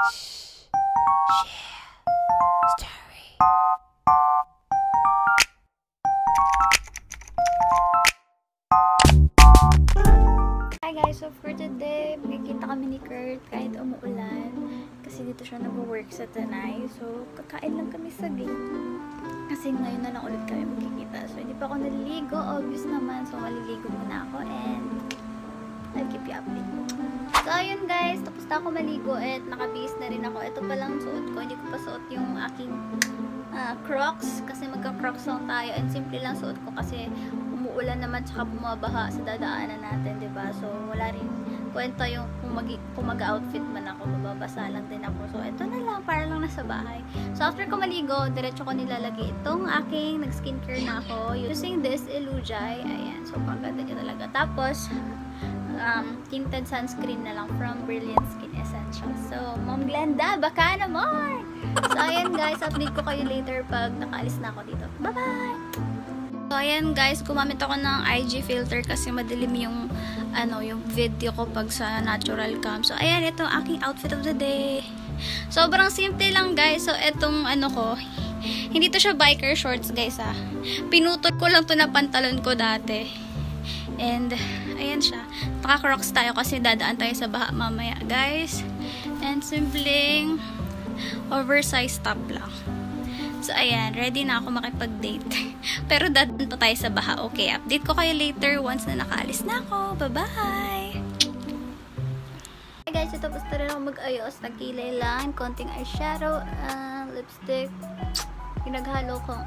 Hi guys, so for today, magkikita kami ni Kurt kahit umuulan kasi dito siya nag-work sa Tanay. So, kakain lang kami sa gate kasi ngayon na lang ulit kami magkikita. So, hindi pa ako naliligo, obvious naman. So, maliligo muna ako and I'll keep you updated. So, ayun guys, tapos na ako maligo at nakabihis na rin ako. Ito pa lang suot ko, hindi ko pa suot yung aking Crocs kasi magka-Crocs lang tayo and simple lang suot ko kasi ulan naman tsaka bumabaha sa dadaanan natin, diba? So, wala rin kwenta yung kung mag-outfit man ako, mababasa lang din ako. So, ito na lang, para lang nasa bahay. So, after ko maligo, diretso ko nilalagay itong aking nag-skincare na ako using this Elujay. Ayan, so, pagkanda niya talaga. Tapos, tinted sunscreen na lang from Brilliant Skin Essentials. So, Mom Glenda, baka naman! So, ayan guys, update ko kayo later pag nakaalis na ako dito. Bye-bye! So, ayan guys, gumamit ako ng IG filter kasi madilim yung, yung video ko pag sa natural cam. So, ayan, ito ang aking outfit of the day. Sobrang simple lang guys. So, itong ko, hindi to siya biker shorts guys ha. Pinutol ko lang to na pantalon ko dati. And, ayan siya. Naka-Crocs tayo kasi dadaan tayo sa baha mamaya guys. And, simpleng oversized top lang. So, ayan, ready na ako makipag-date. Pero dadaan pa tayo sa baha. Okay, update ko kayo later once na nakaalis na ako. Bye-bye! Hi guys, ito basta rin ako mag-ayos. Nagkilay lang, konting eyeshadow, lipstick. Pinaghalo kong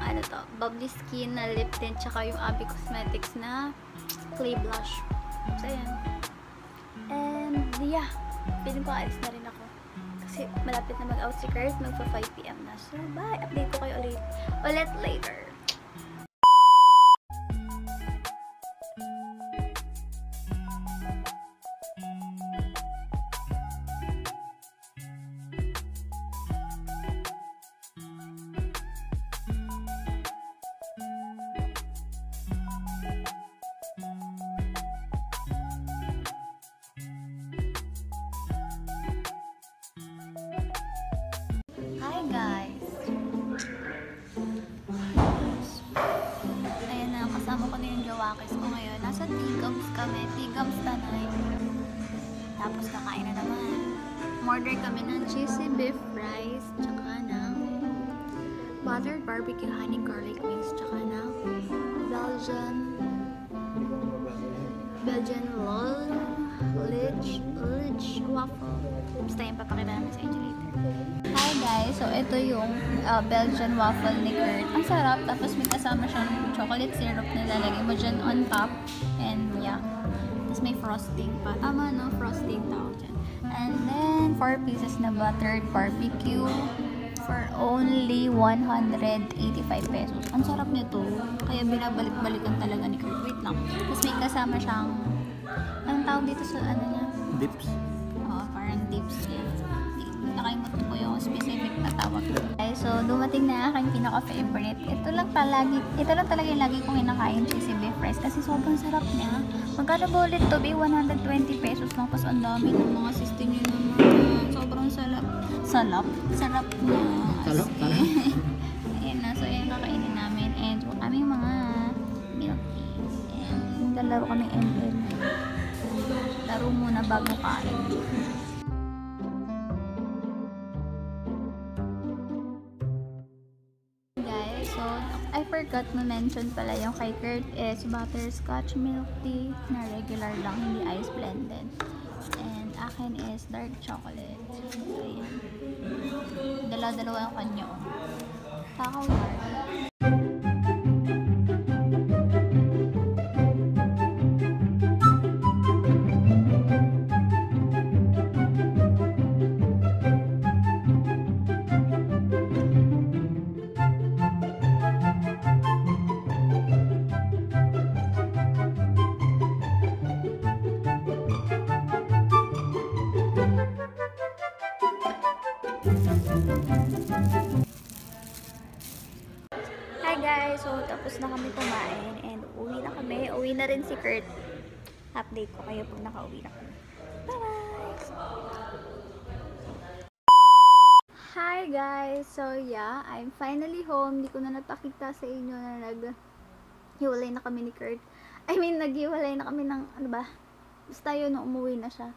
Bubbly Skin na lip tint, tsaka yung Abi Cosmetics na clay blush. So, ayan. And, yeah. Piling ko alis na rin ako. Kasi malapit na mag-out si Kurt, magpa-5 PM na. So, bye! Update ko kayo ulit later. Tigams Tanay. Tapos kakain na naman. Order kami ng cheesy beef fries, tsaka ng buttered barbecue honey garlic mix, tsaka ng Belgian roll, lich waffle. Basta yung papakita namin sa inyo later. Hi guys! So ito yung Belgian waffle ni Kurt. Ang sarap. Tapos may kasama siyang chocolate syrup na lalagay mo dyan on top. And yeah. May frosting pa. Tama, no? Frosting tawag dyan. And then, 4 pieces na buttered barbecue for only 185 pesos. Ang sarap nito. Kaya binabalik-balikan talaga ni Kurt. Wait lang. Tapos may kasama siyang, anong tawag dito sa niya? Dips. Oo, parang dips. Yeah. Nakaimutan ko yung specific na tawag. Okay, so, dumating na aking pinaka-favorite. Ito lang talaga yung lagi kong hinakain, cheesy beef fries. Kasi sobrang sarap niya. Magkano ba ulit to be? 120 pesos lang. Kasi ang dami ng mga system yun naman. Sobrang salap. Salap? Sarap na. Salap? Ayan na. So, ayan kakainin namin. And aming mga milk teas. And lalaro kami ML. Laro muna bago kain. I forgot to mention pala yung kay Kurt is butterscotch milk tea na regular lang, hindi ice blended. And akin is dark chocolate. So, ayan. Dalawa-dalawa yung kanyo. Takaw dark. So, tapos na kami kumain and uwi na kami. Uwi na rin si Kurt. Update ko kayo pag nakauwi na kami. Bye-bye! Hi guys! So yeah, I'm finally home. Hindi ko na napakita sa inyo na naghiwalay na kami ni Kurt. I mean, naghiwalay na kami ng, ano ba? Basta yun, umuwi na siya.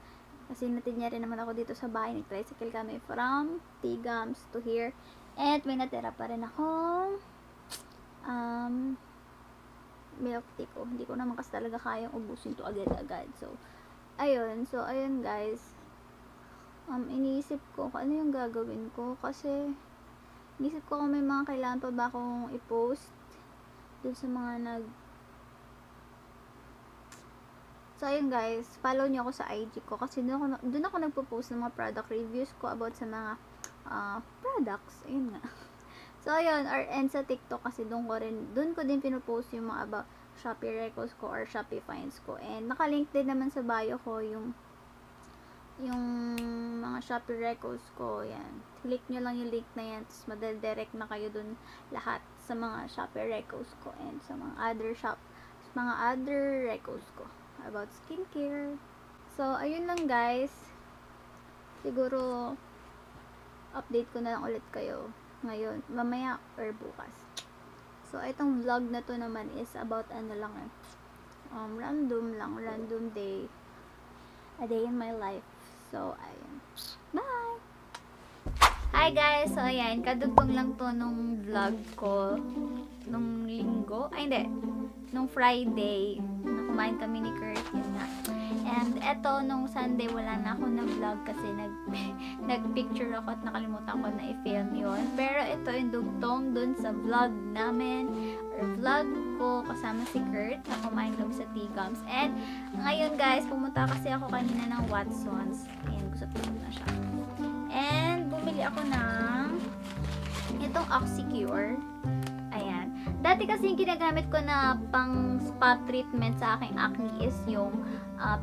Kasi natinya rin naman ako dito sa bahay. Nag-tricycle kami from Tigams to here. And may natira pa rin akong milk tea ko. Hindi ko naman kasi talaga kayang ubusin to agad-agad. So, ayun guys. Iniisip ko kung ano yung gagawin ko kasi iniisip ko kung may mga kailangan pa ba akong i-post dun sa mga So, ayun guys, follow nyo ako sa IG ko kasi dun ako nagpo-post ng mga product reviews ko about sa mga products. Ayun nga. So, ayun, and sa TikTok kasi dun ko din pinopost yung mga about Shopee records ko or Shopee finds ko. And nakalink din naman sa bio ko yung mga Shopee records ko, yan. Click nyo lang yung link na yan, tapos madadirect na kayo dun lahat sa mga Shopee records ko and sa mga other records ko about skincare. So, ayun lang guys. Siguro, update ko na lang ulit kayo ngayon, mamaya or bukas. So, itong vlog na to naman is about ano lang eh. Random day. A day in my life. So, ayun. Bye! Hi guys! So, ayan. Kadugtong lang to nung vlog ko. Nung linggo. Ay, hindi. Nung Friday. Nakumain kami ni Kurt. Yun na. And, eto, nung Sunday, wala na ako na-vlog kasi nag-picture ako at nakalimutan ko na i-film yun. Pero, ito yung dugtong dun sa vlog namin. Vlog ko kasama si Kurt na kumain kami sa Tigams. And ngayon guys, pumunta kasi ako kanina ng Watsons. Ayan, gusto ko na siya. And bumili ako ng itong Oxycure. Ayan. Dati kasi yung ginagamit ko na pang spa treatment sa aking acne is yung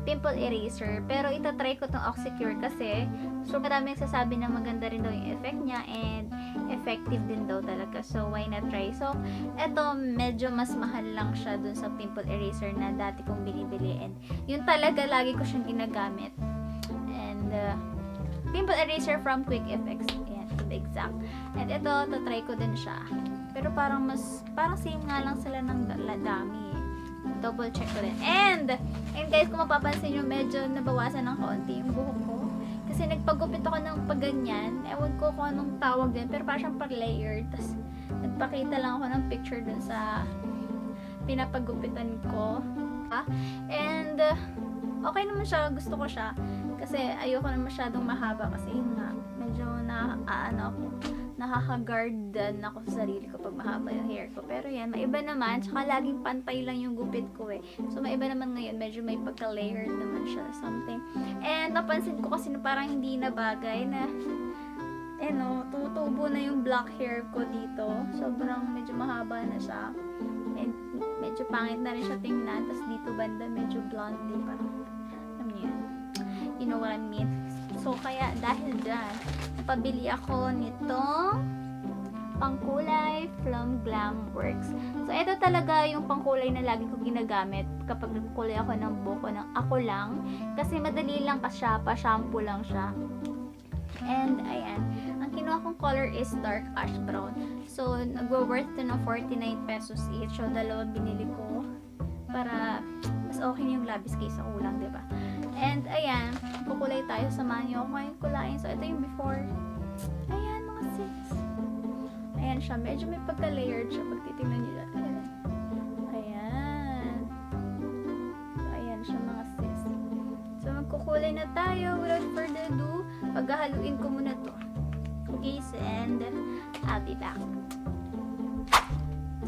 pimple eraser. Pero itatry ko itong Oxycure kasi so maraming sasabi na maganda rin daw yung effect niya and effective din daw talaga. So, why not try? So, eto, medyo mas mahal lang siya dun sa pimple eraser na dati kong binibili. And, yun talaga, lagi ko siyang ginagamit. And, pimple eraser from Quick FX. Ayan, to be exact. And, eto, tatry ko din siya. Pero, parang same nga lang sila ng dami. Double check ko din. And guys, kung mapapansin nyo, medyo nabawasan ng konti yung buhok ko. Kasi nagpagupit ako ng pagganyan. Ewan ko kung anong tawag din. Pero parang siyang pag-layer. Tapos, nagpakita lang ako ng picture dun sa pinapagupitan ko. And, okay naman siya. Gusto ko siya. Kasi, ayoko na masyadong mahaba. Kasi, yun nga. Medyo nakaka-guardan ako sa sarili ko pag mahaba yung hair ko. Pero yan, maiba naman. Tsaka, laging pantay lang yung gupit ko eh. So, maiba naman ngayon. Medyo may pagka-layered naman siya. Something. And, napansin ko kasi na parang hindi na bagay na, tutubo na yung black hair ko dito. Sobrang medyo mahaba na siya. And, medyo pangit na rin siya tingnan. Tapos, dito banda, medyo blondie. Parang, alam niyo yan. You know what I mean? So, kaya, dahil dyan, pabili ako nitong pangkulay from Glam Works. So, ito talaga yung pangkulay na lagi ko ginagamit kapag nagkulay ako ng buko ng ako lang. Kasi madali lang kasi siya, pa-shampoo lang siya. And, ayan. Ang kinuha kong color is dark ash brown. So, nagwo-worth to ng 49 pesos each. So, dalawa binili ko para mas okay yung labis kaysa kulang, diba? And, ayan, kukulay tayo. Samahan nyo ako ngayon kulain. So, ito yung before. Ayan, mga 6. Ayan siya. Medyo may pagka-layered siya. Pag titignan nyo dyan. Ayan. So, ayan siya, mga 6. So, magkukulay na tayo. Without further ado, paghahaluin ko muna to. Okay, so, and I'll be back.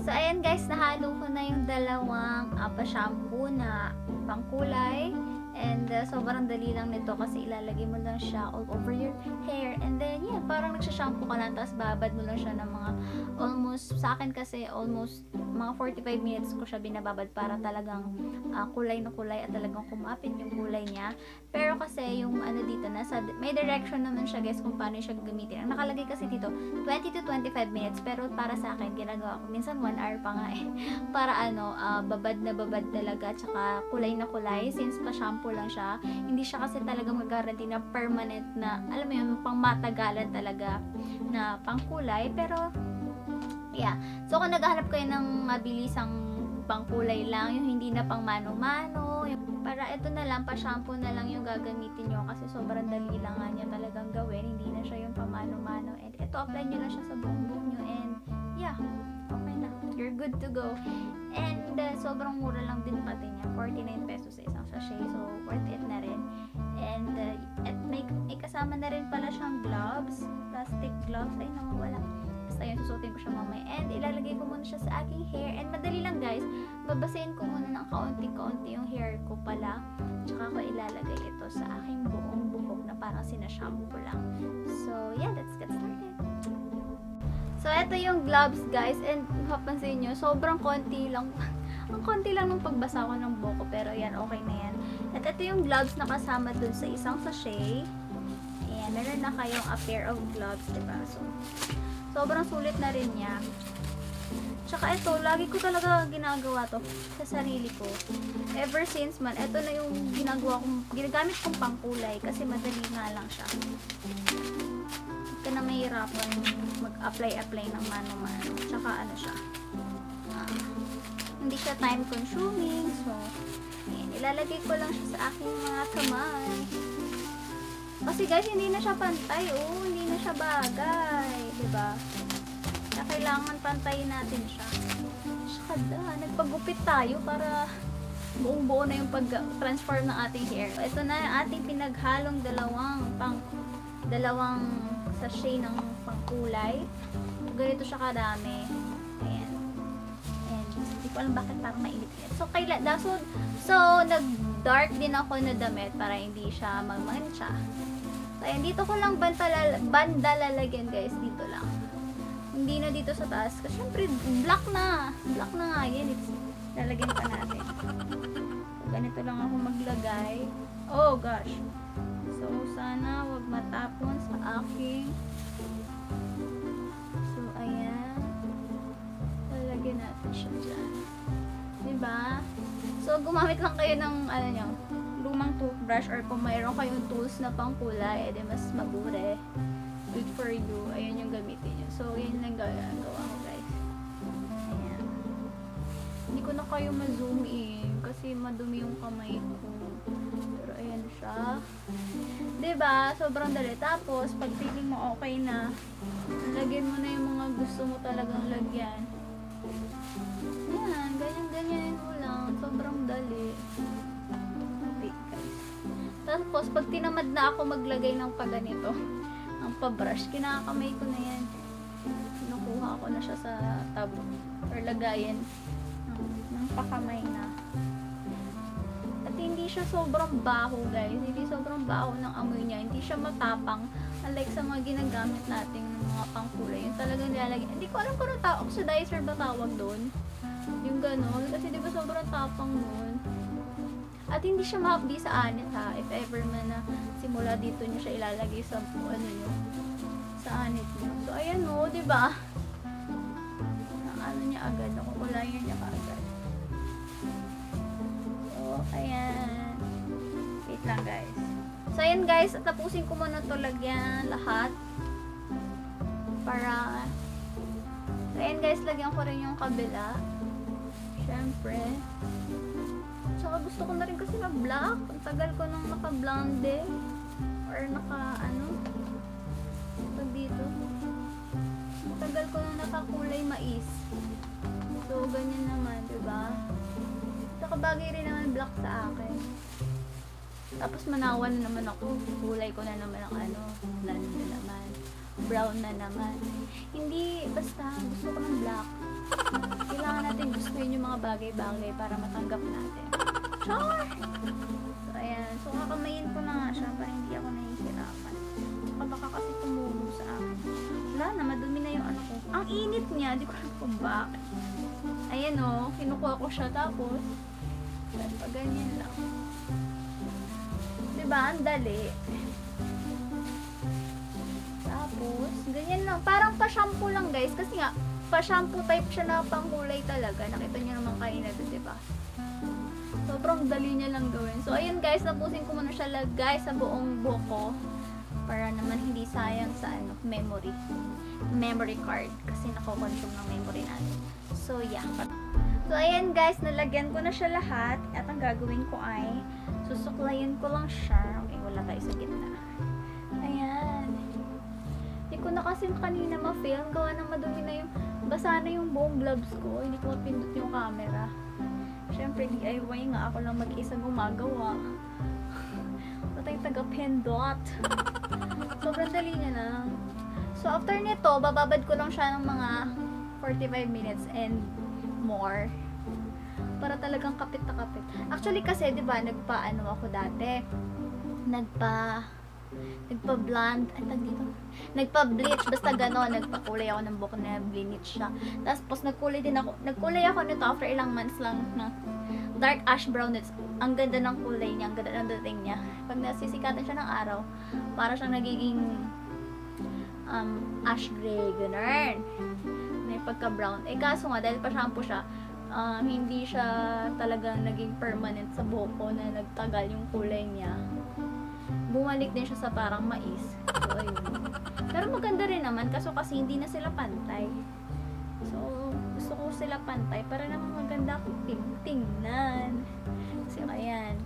So, ayan guys, nahalo ko na yung dalawang pa-shampoo na pangkulay. And sobrang dali lang nito kasi ilalagay mo lang siya all over your hair. And then, yeah, parang nagsashampoo ka lang tapos babad mo lang siya ng mga almost, sa akin kasi almost mga 45 minutes ko siya binababad para talagang kulay na kulay at talagang kumapit yung kulay niya. Pero kasi yung ano dito, may direction naman siya guys kung paano siya gamitin. Ang nakalagay kasi dito, 20 to 25 minutes. Pero para sa akin, ginagawa ko minsan 1 hour pa nga eh. Para babad na babad talaga. Tsaka kulay na kulay since pa-shampoo ko lang siya. Hindi siya kasi talaga mag-guarantee na permanent na, alam mo yun, pang matagalan talaga na pangkulay. Pero, yeah. So, kung naghahanap kayo ng mabilisang pangkulay lang, yung hindi na pang mano-mano, para ito na lang, pa-shampoo na lang yung gagamitin nyo kasi sobrang dali lang nga niya talagang gawin. Hindi na siya yung pamano-mano. And ito, apply nyo na siya sa buong buhok nyo. And, yeah. Okay na. You're good to go. And sobrang mura lang din pati niya. 49 pesos sa isang sachet. So, worth it na rin. And at may kasama na rin pala siyang gloves. Plastic gloves. Ay, nawawala. Basta yun, susutin ko siya mamaya. And ilalagay ko muna siya sa aking hair. And madali lang guys. Babasahin ko muna ng kaunti-kaunti yung hair ko pala. Tsaka ko ilalagay ito sa aking buong buhok na parang sinashampoo ko lang. So, yeah. Let's get started. So, ito yung gloves, guys. And, mapapansin nyo, sobrang konti lang. Ang konti lang ng pagbasa ko ng buko. Pero, yan, okay na yan. At ito yung gloves na kasama dun sa isang sachet. Ayan, meron na kayong a pair of gloves, diba? So, sobrang sulit na rin niya. Tsaka ito, lagi ko talaga ginagawa to sa sarili ko. Ever since man, ito na yung ginagamit kong pangkulay. Kasi madali nga lang siya. Na mahirapan mag-apply ng mano-mano. Tsaka ano siya. Hindi siya time-consuming. So, ayan, ilalagay ko lang siya sa aking mga kamay. Kasi guys, hindi na siya pantay. Oh, hindi na siya bagay. Diba? Kaya kailangan pantayin natin siya. Tsaka, nagpagupit tayo para buong-buo na yung pag-transform ng ating hair. So, ito na yung ating pinaghalong dalawang sachet ng pangkulay. Ganito siya kadami. Ayan. And, hindi ko alam bakit parang mainit-init. So, nag-dark din ako na damit para hindi siya magmancha. So, ayan. Dito ko lang banda lalagyan, guys. Dito lang. Hindi na dito sa taas. Kasi, syempre, black na. Black na nga. Yan. Lalagyan pa natin. So, ganito lang ako maglagay. Oh, gosh. So, sana wag matapon sa aking. So, ayan. Lalagyan natin siya dyan. Diba? So, gumamit lang kayo ng, ano nyo, lumang toothbrush or kung mayroon kayong tools na pang kulay, edi mas mabure. Good for you. Ayan yung gamitin nyo. So, yun lang gawa ko, guys. Ayan. Hindi ko na kayo ma-zoom in kasi madumi yung kamay ko. Pero, ayan siya. Diba? Sobrang dali. Tapos, pag feeling mo okay na, lagyan mo na yung mga gusto mo talagang lagyan. Ayan. Ganyan-ganyan mo lang. Sobrang dali. Tapos, pag tinamad na ako maglagay ng paganito, ng pabrush, kinakamay ko na yan. Nakuha ko na siya sa tab. Or lagayan ng pakamay na. Hindi siya sobrang baho, guys. Hindi sobrang baho ng amoy niya. Hindi siya matapang. Unlike sa mga ginagamit natin ng mga pangkulay. Yung talagang nilalagay. Hindi ko alam kung ano oxidizer ba tawag doon. Yung ganon. Kasi di ba sobrang tapang nun. At hindi siya mahabdi sa anit, ha. If ever man na simula dito niya siya ilalagay sa ano yun. Sa anit niya. So, ayan o. Di ba? Ano niya agad. Nakukulayan niya ka agad. Ayan. Wait lang, guys. So, ayan, guys. Tapusin ko muna ito lagyan lahat. Para... So, ayan, guys. Lagyan ko rin yung kabila. Siyempre. Tsaka gusto ko na rin kasi na-black. Ang tagal ko nung naka-blonde. Or naka-ano. Pag dito. Ang tagal ko nung nakakulay mais. So, ganyan naman, diba? Nakabagay rin naman black sa akin. Tapos manawan na naman ako. Kulay ko na naman ang ano. Blonde na naman. Brown na naman. Hindi, basta gusto ko ng black. Kailangan natin gustuin yung mga bagay-bagay para matanggap natin. Char! So, ayan. So, kakamayin ko na nga siya para hindi ako nahihirapan. Tsaka baka kasi tumubo sa akin. Wala na, madumi na yung ano ko. Ang init niya, di ko alam kung bakit. Ayan o, kinukuha ko siya tapos pag ganyan lang. Diba? Ang dali. Tapos, ganyan lang. Parang pa-shampoo lang, guys. Kasi nga, pa-shampoo type siya na pangkulay talaga. Nakita nyo naman kayo na doon, diba? So, Sobrang dali niya lang gawin. So, ayun guys, tapusin ko muna siya guys sa buong buhok ko. Para naman hindi sayang sa ano, memory card. Kasi nakokonsume ng memory natin. So, yeah. So, ayan guys, nalagyan ko na siya lahat. At ang gagawin ko ay susuklayin ko lang siya. Okay, wala tayo sa gitna. Ayan. Hindi ko na kasi kanina ma-film. Gawa ng madumi na yung basa na yung buong gloves ko. Hindi ko mapindot yung camera. Siyempre, DIY nga. Ako lang mag-isa gumagawa. Patay taga-pindot. Sobrang dali niya na. So, after nito, bababad ko lang siya ng mga 45 minutes and more para talagang kapit na kapit. Actually kasi 'di ba nagpa-blonde at dito. Nagpa-bleach basta gano'n, nagpakulay ako ng buhok na bleach siya. Tapos nagkulay ako nito after ilang months lang na dark ash brown. It's ang ganda ng kulay niya, ang ganda ng dating niya. Pag nasisikatan siya ng araw, para siyang nagiging ash gray ganun. May pagka-brown. Eh kaso nga, dahil pa-shampoo siya, hindi siya talagang naging permanent sa buhok ko na nagtagal yung kulay niya. Bumalik din siya sa parang mais. So, ayun. Pero maganda rin naman, kaso kasi hindi na sila pantay. So, gusto ko sila pantay para naman maganda akong tingnan. Kasi, ayan.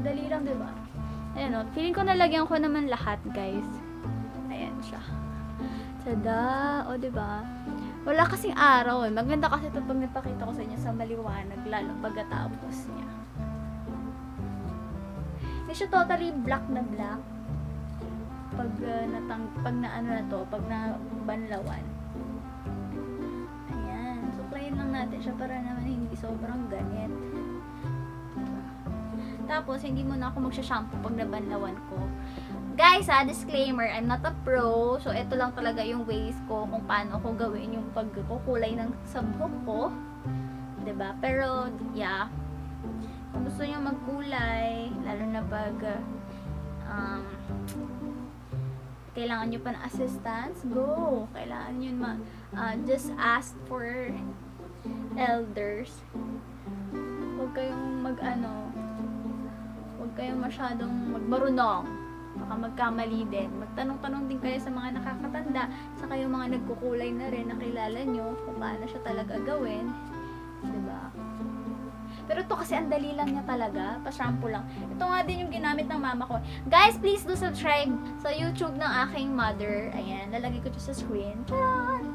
Dali lang, diba? Ayan o. Feeling ko nalagyan ko naman lahat, guys. Ayan siya. Tada! O, diba? Wala kasing araw eh. Maganda kasi ito pag napakita ko sa inyo sa maliwanag, lalo pagkatapos niya. Hindi siya totally black na black. Pag nabanlawan. Ayan. Suklayin lang natin siya para naman hindi sobrang ganit. Tapos, hindi muna ako magsha-shampoo pag nabanlawan ko. Guys, disclaimer, I'm not a pro. So, ito lang talaga yung ways ko kung paano ko gawin yung pagkukulay ng buhok ko. Diba? Pero, yeah. Kung gusto nyo magkulay, lalo na pag kailangan nyo pa ng assistance, go! Kailangan nyo just ask for elders. Huwag kayong huwag kayong masyadong magmarunong. Baka magkamali din. Magtanong-tanong din kayo sa mga nakakatanda, sa kayo mga nagkukulay na rin, nakilala nyo kung paano siya talaga gawin. Diba? Pero ito kasi ang dali lang niya talaga. Pa-shampoo lang. Ito nga din yung ginamit ng mama ko. Guys, please do subscribe sa YouTube ng aking mother. Ayan, lalagay ko dito sa screen. Tcharan!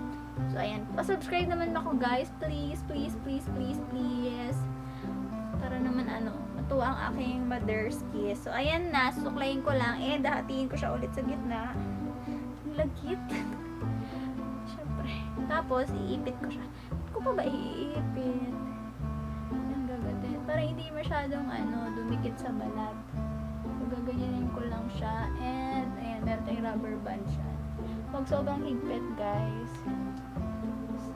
So, ayan. Pa-subscribe naman ako, guys. Please, please, please, please, please. Para naman to ang aking mother's kiss. So, ayan na. Susuklayin ko lang. Eh, dahatiin ko siya ulit sa gitna. Ang lagkit. Siyempre. Tapos, iipit ko siya. Ba't ko pa ba iipit? Ang gagatin. Para hindi masyadong, dumikit sa balat. So, gaganyanin ko lang siya. And, ayan, meron tayong rubber band siya. Huwag sobrang higpit, guys.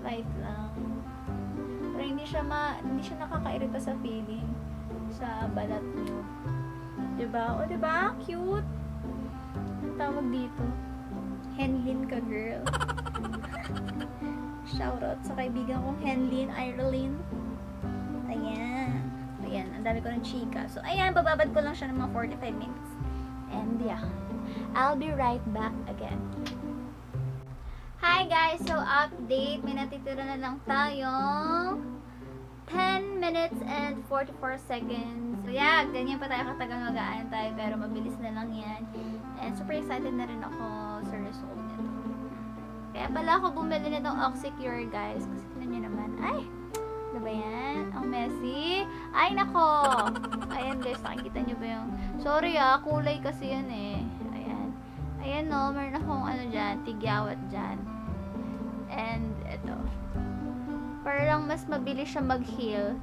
Slight lang. Para hindi siya nakakairita sa feeling. Sa balat nyo. Diba? O, diba? Cute! Ang tawag dito. Henlyn ka, girl. Shoutout sa kaibigan kong Henlyn, Ireland. Ayan. Ayan, ang dami ko ng chika. So, ayan, bababad ko lang siya ng mga 45 minutes. And, yeah. I'll be right back again. Hi, guys! So, update. May natitira na lang tayong 10 minutes and 44 seconds. So, yeah, ganyan pa tayo katagal magaan tayo, pero mabilis na lang yan. And super excited na rin ako sa result nito. Kaya pala ako bumili nitong Oxycure, guys. Kasi tignan nyo naman. Ay! Ano ba yan? Ang messy. Ay, nako! Ayan, guys. Nakikita nyo ba yung... Sorry, kulay kasi yan, eh. Ayan. Ayan, no. Meron akong, dyan, tigyawat dyan. And, eto. Parang mas mabilis siya mag-heal.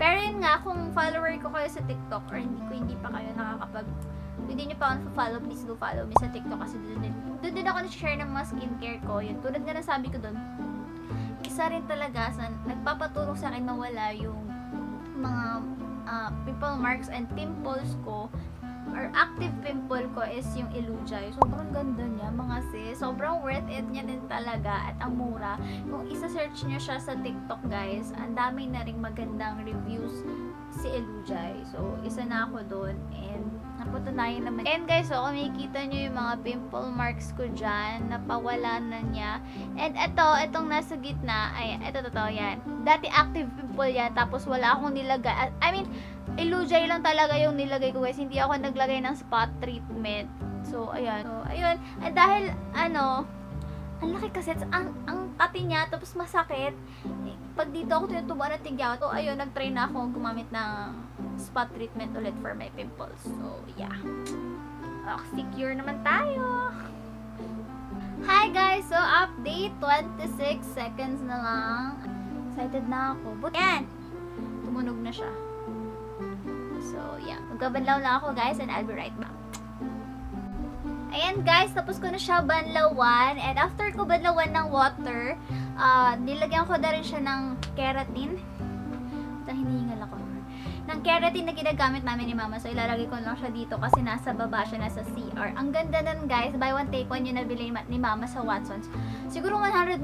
Pero yun nga, kung follower ko kayo sa TikTok or hindi pa kayo hindi nyo pa ako follow, please do follow me sa TikTok kasi doon din ako na-share ng mga skincare ko. Yun, tulad na nasabi ko doon, isa rin talaga sa nagpapatulong sa akin mawala yung mga pimple marks and pimples ko or active pimple ko is yung Elujay. Sobrang ganda niya, mga sis. sobrang worth it niya din talaga at ang mura. Kung isa-search niyo siya sa TikTok guys, ang dami na ring magandang reviews si Elujay. So, isa na ako doon and naputunayan naman. And guys, so, kung makikita nyo yung mga pimple marks ko dyan, napawalan na niya. And ito, itong nasa gitna, ay, ito totoo yan. Dati active pimple yan, tapos wala akong nilagay. I mean, Elujay lang talaga yung nilagay ko guys. Hindi ako naglagay ng spot treatment. So, ayan. So, ayun. At dahil, ano, ang laki kasi, ang kati niya, tapos masakit. Pag dito ako tinutubuan at tigyaw, so ayun, nag-try na akong gumamit ng spot treatment ulit for my pimples. So, yeah. Oxycure naman tayo! Hi guys! So, update, 26 seconds na lang. Excited na ako. But, yan! Tumunog na siya. So, yeah. Magkabanlaw lang ako guys and I'll be right back. Ayan guys, tapos ko na siya banlawan and after ko banlawan ng water, nilagyan ko na rin siya ng keratin. Hinihingal ako. Ng keratin na ginagamit namin ni mama. So ilalagay ko lang siya dito kasi nasa baba siya, nasa CR. Ang ganda nun guys, buy one take one yung nabili ni mama sa Watsons. Siguro 199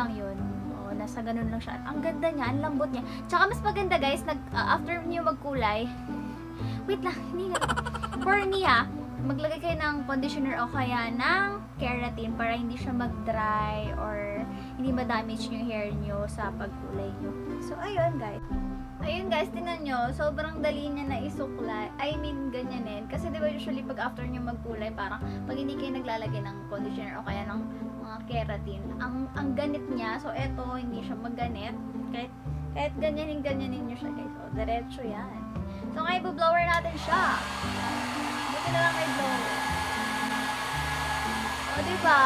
lang yun. O, nasa ganun lang siya. Ang ganda niya, ang lambot niya. Tsaka mas maganda guys, after niyo magkulay, wait lang, hinihingal ako. For me ha, maglagay kayo ng conditioner o kaya ng keratin para hindi siya mag-dry or hindi ma-damage yung hair nyo sa pagkulay nyo. So, ayun guys. Ayun guys, tinan nyo, sobrang dali niya na isuklay. I mean, ganyan eh. Kasi diba usually pag after nyo magkulay, parang pag hindi kayo naglalagay ng conditioner o kaya ng mga keratin, ang ganit niya. So, eto, hindi siya mag-ganit. Kahit ganyanin nyo siya guys. O, diretso yan. So, ngayon, bu-blower natin siya. Na lang ay blower. O, diba?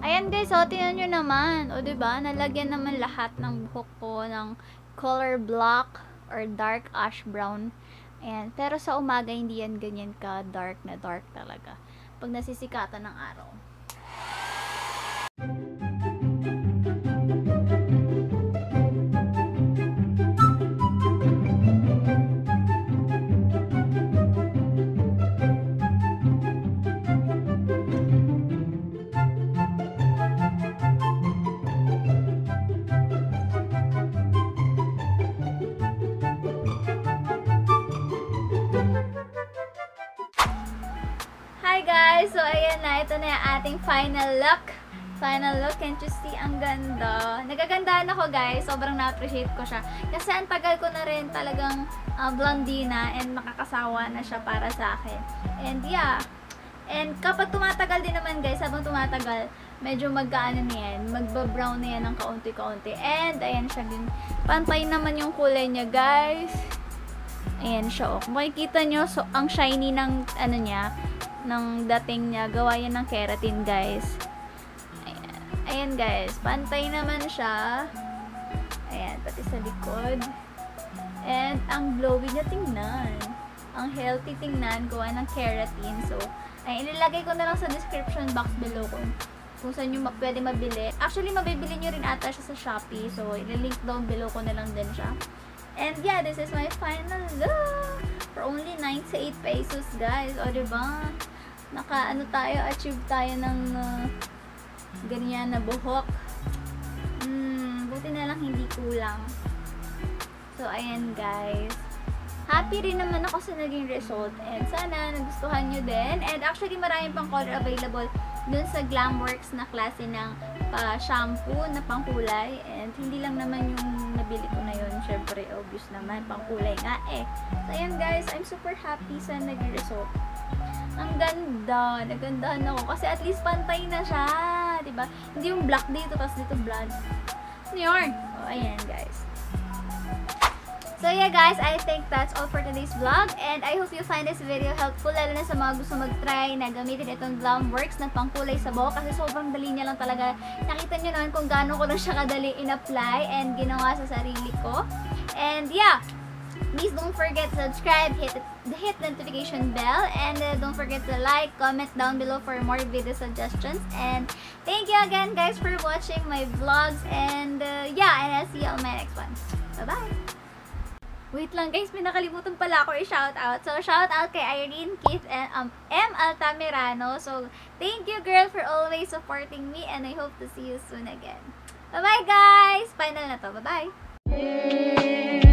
Ayan guys, o, tingnan nyo naman. O, diba? Nalagyan naman lahat ng buhok ko ng color black or dark ash brown. Ayan. Pero sa umaga, hindi yan ganyan ka dark na dark talaga. Pag nasisikatan ng araw. So, ayan na. Ito na yung ating final look. Final look. Can't you see? Ang ganda. Nagagandaan ako, guys. Sobrang na-appreciate ko siya. Kasi ang tagal ko na rin talagang blondina and makakasawa na siya para sa akin. And, yeah. And, kapag tumatagal din naman, guys, habang tumatagal, medyo magkaano na yan. Magbabrown na yan ng kaunti-kaunti. And, ayan siya din. Pantay naman yung kulay niya, guys. Ayan siya. Oh. Kung makikita nyo, so, ang shiny ng, ano niya, ng dating niya. Gawa yan ng keratin, guys. Ayan. Ayan, guys. Pantay naman siya. Ayan. Pati sa likod. And, ang glowy niya tingnan. Ang healthy tingnan. Gawa ng keratin. So, ay ilalagay ko na lang sa description box below kung saan nyo pwede mabili. Actually, mabibili nyo rin ata siya sa Shopee. So, ilalink down below ko na lang din siya. And, yeah, this is my final look for only 98 pesos, guys. O, diba? Naka-ano tayo, achieve tayo ng ganyan na buhok. Buti na lang hindi kulang. So, ayan guys. Happy rin naman ako sa naging result. And sana nagustuhan nyo din. And actually, maraming pang color available dun sa Glam Works na klase ng pa-shampoo na pangkulay. And hindi lang naman yung nabili ko na yun. Syempre, obvious naman. Pangkulay nga eh. So, ayan guys. I'm super happy sa naging result. Ang ganda. Nagandahan ako. Kasi at least pantay na siya. Diba? Hindi yung black dito, tapos dito blonde. Ano yun? O, ayan guys. So, yeah guys. I think that's all for today's vlog. And I hope you find this video helpful. Lalo na sa mga gusto mag-try na gamitin itong Glam Works na pangkulay sa buhok. Kasi sobrang dali niya lang talaga. Nakita nyo naman kung gaano ko na siya kadali in-apply and ginawa sa sarili ko. And, yeah. Please don't forget to subscribe, hit the notification bell, and don't forget to like, comment down below for more video suggestions. And thank you again guys for watching my vlogs, and yeah, and I'll see you on my next one. Bye bye! Wait lang guys, may nakalimutan pala ako i-shoutout. So, shoutout kay Irene Keith and M Altamirano. So, thank you girl for always supporting me and I hope to see you soon again. Bye-bye guys! Final na to. Bye-bye!